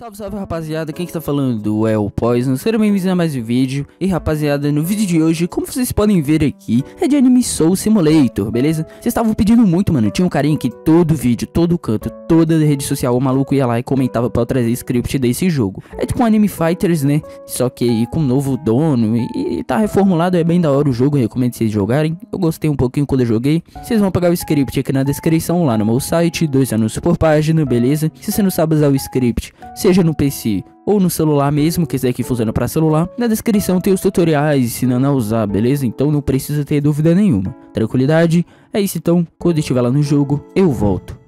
Salve, salve rapaziada, quem que tá falando é o Poison, sejam bem-vindos a mais um vídeo. E rapaziada, no vídeo de hoje, como vocês podem ver aqui, é de Anime Souls Simulator, beleza? Vocês estavam pedindo muito, mano, tinha um carinha que todo vídeo, todo canto, toda rede social, o maluco ia lá e comentava pra eu trazer script desse jogo. É tipo um Anime Fighters, né, só que aí com um novo dono e tá reformulado, é bem da hora o jogo, eu recomendo vocês jogarem. Eu gostei um pouquinho quando eu joguei, vocês vão pegar o script aqui na descrição, lá no meu site, 2 anúncios por página, beleza? Se você não sabe usar o script, seja no PC ou no celular mesmo, que esse daqui funciona para celular, na descrição tem os tutoriais ensinando a usar, beleza? Então não precisa ter dúvida nenhuma, tranquilidade. É isso então, quando estiver lá no jogo, eu volto.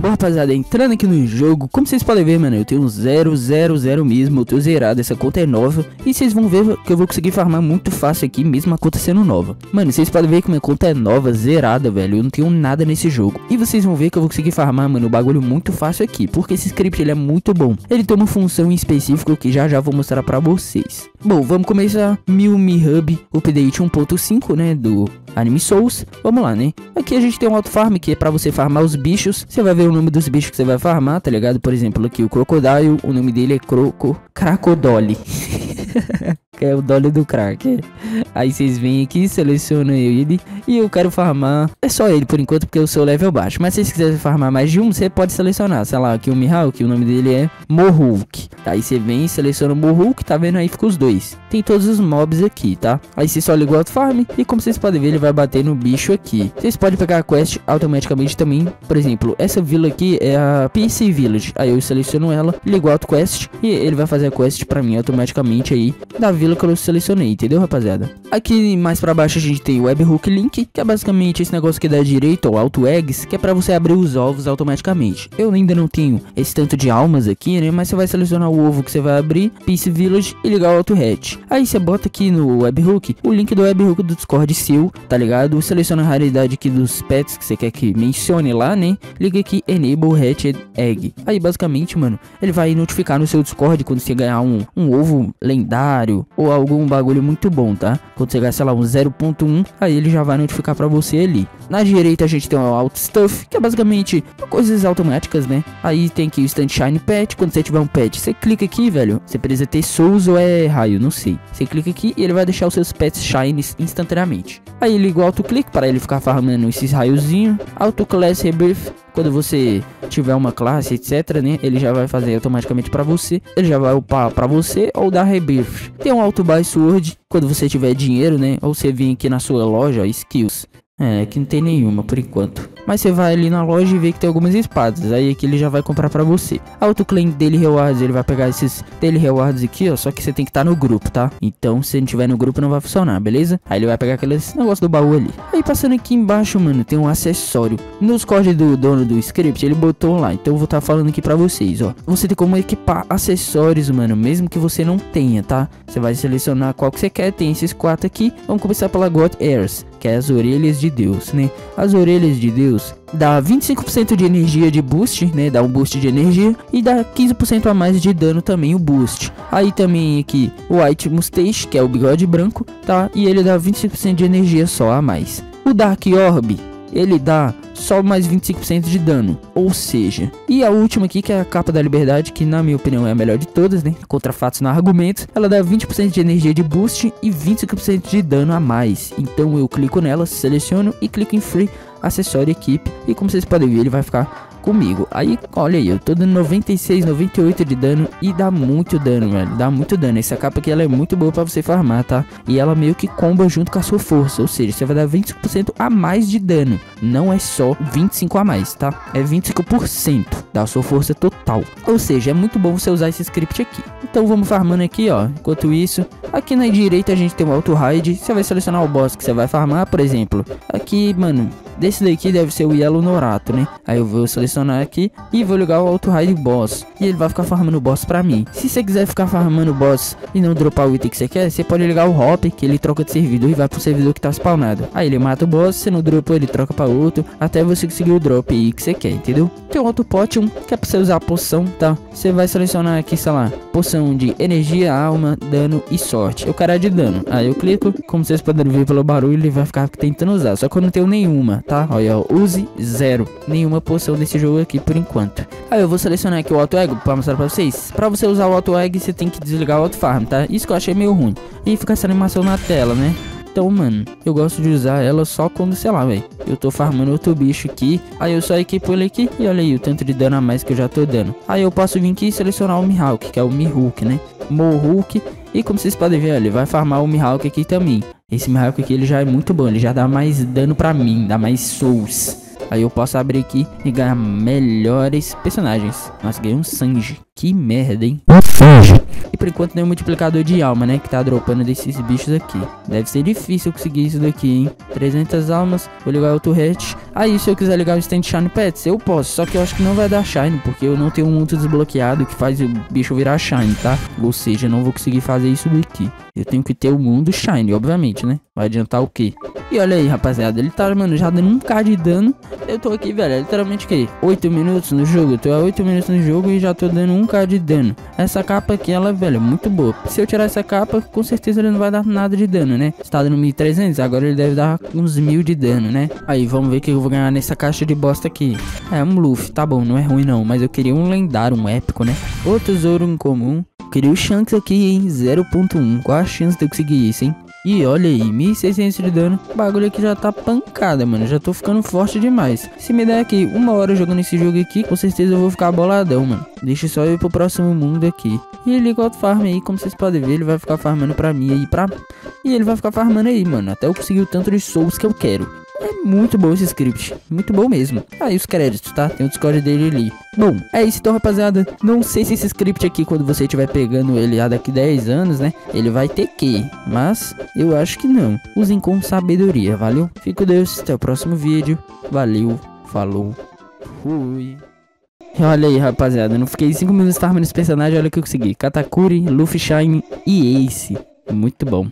Bom rapaziada, entrando aqui no jogo, como vocês podem ver, mano, eu tenho 000 mesmo, eu tenho zerado, essa conta é nova. E vocês vão ver que eu vou conseguir farmar muito fácil aqui, mesmo a conta sendo nova. Mano, vocês podem ver que minha conta é nova, zerada, velho, eu não tenho nada nesse jogo. E vocês vão ver que eu vou conseguir farmar, mano, o bagulho muito fácil aqui, porque esse script ele é muito bom. Ele tem uma função em específico que já vou mostrar pra vocês. Bom, vamos começar Mimi Hub Update 1.5, né, do Anime Souls. Vamos lá, né. Aqui a gente tem um auto farm, que é pra você farmar os bichos. Você vai ver o nome dos bichos que você vai farmar, tá ligado? Por exemplo, aqui o Crocodile, o nome dele é Croco Crocodoli. Que é o Dolly do Crack. Aí vocês vêm aqui, selecionam ele. E eu quero farmar, é só ele por enquanto, porque eu sou level baixo. Mas se vocês quiserem farmar mais de um, você pode selecionar. Sei lá, aqui o Mihawk, o nome dele é Morhuk. Aí você vem e seleciona o Morhuk, tá vendo? Aí fica os dois. Tem todos os mobs aqui, tá? Aí você só liga o auto-farm. E como vocês podem ver, ele vai bater no bicho aqui. Vocês podem pegar a quest automaticamente também. Por exemplo, essa vila aqui é a PC Village. Aí eu seleciono ela, ligo o auto-quest. E ele vai fazer a quest pra mim automaticamente aí da vila que eu selecionei, entendeu rapaziada? Aqui mais pra baixo a gente tem o webhook link, que é basicamente esse negócio que dá direito ao auto eggs, que é pra você abrir os ovos automaticamente. Eu ainda não tenho esse tanto de almas aqui, né, mas você vai selecionar o ovo que você vai abrir, Peace Village, e ligar o auto hatch. Aí você bota aqui no webhook o link do webhook do Discord seu, tá ligado? Seleciona a raridade aqui dos pets que você quer que mencione lá, né, liga aqui enable hatched egg. Aí basicamente, mano, ele vai notificar no seu Discord quando você ganhar um ovo lendário ou algum bagulho muito bom, tá? Quando você gastar lá um 0.1, aí ele já vai notificar pra você ali. Na direita a gente tem o Auto Stuff, que é basicamente coisas automáticas, né? Aí tem aqui o Stand Shine Pet. Quando você tiver um pet, você clica aqui, velho. Você precisa ter Souls ou é raio, não sei. Você clica aqui e ele vai deixar os seus pets shines instantaneamente. Aí liga o Auto Click para ele ficar farmando esses raiozinhos. Auto Class Rebirth. Quando você tiver uma classe, etc, né, ele já vai fazer automaticamente pra você. Ele já vai upar pra você ou dar rebirth. Tem um auto buy sword, quando você tiver dinheiro, né, ou você vem aqui na sua loja, ó, skills. É, que não tem nenhuma por enquanto. Mas você vai ali na loja e vê que tem algumas espadas. Aí aqui ele já vai comprar pra você. Autoclaim Daily Rewards, ele vai pegar esses Daily Rewards aqui, ó. Só que você tem que estar no grupo, tá? Então se não tiver no grupo não vai funcionar, beleza? Aí ele vai pegar aqueles negócios do baú ali. Aí passando aqui embaixo, mano, tem um acessório. No Discord do dono do script, ele botou lá. Então eu vou estar falando aqui pra vocês, ó. Você tem como equipar acessórios, mano, mesmo que você não tenha, tá? Você vai selecionar qual que você quer. Tem esses 4 aqui. Vamos começar pela God Airs, que é as orelhas de Deus, né? As orelhas de Deus dá 25% de energia de boost, né? Dá um boost de energia e dá 15% a mais de dano também o boost. Aí também aqui o White Mustache, que é o bigode branco, tá? E ele dá 25% de energia só a mais. O Dark Orb, ele dá só mais 25% de dano, ou seja... E a última aqui, que é a capa da liberdade, que na minha opinião é a melhor de todas, né? Contra fatos não há argumentos. Ela dá 20% de energia de boost e 25% de dano a mais. Então eu clico nela, seleciono e clico em free, acessório equipe. E como vocês podem ver, ele vai ficar comigo. Aí, olha aí, eu tô dando 96, 98 de dano e dá muito dano, velho, dá muito dano. Essa capa aqui, ela é muito boa pra você farmar, tá? E ela meio que comba junto com a sua força, ou seja, você vai dar 25% a mais de dano. Não é só 25 a mais, tá? É 25% da sua força total. Ou seja, é muito bom você usar esse script aqui. Então vamos farmando aqui, ó. Enquanto isso, aqui na direita a gente tem o auto raid. Você vai selecionar o boss que você vai farmar, por exemplo. Aqui, mano, desse daqui deve ser o Yellow Norato, né? Aí eu vou selecionar aqui e vou ligar o auto raid boss. E ele vai ficar farmando o boss pra mim. Se você quiser ficar farmando o boss e não dropar o item que você quer, você pode ligar o hop, que ele troca de servidor e vai pro servidor que tá spawnado. Aí ele mata o boss, você não dropa, ele troca pra outro, até você conseguir o drop aí que você quer, entendeu? Tem o auto potion, que é pra você usar a poção, tá? Você vai selecionar aqui, sei lá, poção de energia, alma, dano e sorte. Eu quero a de dano. Aí eu clico, como vocês podem ver pelo barulho, ele vai ficar tentando usar. Só que eu não tenho nenhuma. usar, tá? Olha, use zero. Nenhuma poção nesse jogo aqui por enquanto. Aí eu vou selecionar aqui o Auto Ego pra mostrar pra vocês. Pra você usar o Auto Ego, você tem que desligar o Auto Farm, tá? Isso que eu achei meio ruim. E fica essa animação na tela, né? Então, mano, eu gosto de usar ela só quando, sei lá, velho, eu tô farmando outro bicho aqui. Aí eu só equipo ele aqui e olha aí o tanto de dano a mais que eu já tô dando. Aí eu posso vir aqui e selecionar o Mihawk, que é o Mihawk, né? Morhuk. E como vocês podem ver, ele vai farmar o Mihawk aqui também. Esse Mihawk aqui, ele já é muito bom, ele já dá mais dano pra mim, dá mais souls. Aí eu posso abrir aqui e ganhar melhores personagens. Nossa, ganhei um Sanji. Que merda, hein? E por enquanto tem um multiplicador de alma, né? Que tá dropando desses bichos aqui. Deve ser difícil conseguir isso daqui, hein? 300 almas. Vou ligar o turret. Aí se eu quiser ligar o stand shine pets, eu posso. Só que eu acho que não vai dar shine, porque eu não tenho um outro desbloqueado que faz o bicho virar shine, tá? Ou seja, eu não vou conseguir fazer isso daqui. Eu tenho que ter o mundo shine, obviamente, né? Vai adiantar o quê? E olha aí, rapaziada. Ele tá, mano, já dando 1k de dano. Eu tô aqui, velho, literalmente que 8 minutos no jogo. Eu tô há 8 minutos no jogo e já tô dando 1k de dano. Essa capa aqui, ela, velho, é muito boa. Se eu tirar essa capa, com certeza ele não vai dar nada de dano, né? Está dando 1300, agora ele deve dar uns 1000 de dano, né? Aí, vamos ver o que eu vou ganhar nessa caixa de bosta aqui. É, um Luffy, tá bom, não é ruim não, mas eu queria um lendário, um épico, né? Ou tesouro incomum. Queria o Shanks aqui, hein? 0.1. Qual a chance de eu conseguir isso, hein? E olha aí, 1600 de dano. O bagulho aqui já tá pancada, mano. Já tô ficando forte demais. Se me der aqui 1 hora jogando esse jogo aqui, com certeza eu vou ficar boladão, mano. Deixa só eu ir pro próximo mundo aqui. E ele liga o farm aí, como vocês podem ver, ele vai ficar farmando pra mim aí, pra... E ele vai ficar farmando aí, mano, até eu conseguir o tanto de souls que eu quero. É muito bom esse script, muito bom mesmo. Aí os créditos, tá? Tem o Discord dele ali. Bom, é isso então, rapaziada. Não sei se esse script aqui, quando você estiver pegando ele há daqui 10 anos, né? Ele vai ter que, mas eu acho que não. Usem com sabedoria, valeu? Fico com Deus, até o próximo vídeo. Valeu, falou, fui. Olha aí, rapaziada, eu não fiquei 5 minutos farmando esse personagem, olha o que eu consegui. Katakuri, Luffy Shine e Ace. Muito bom.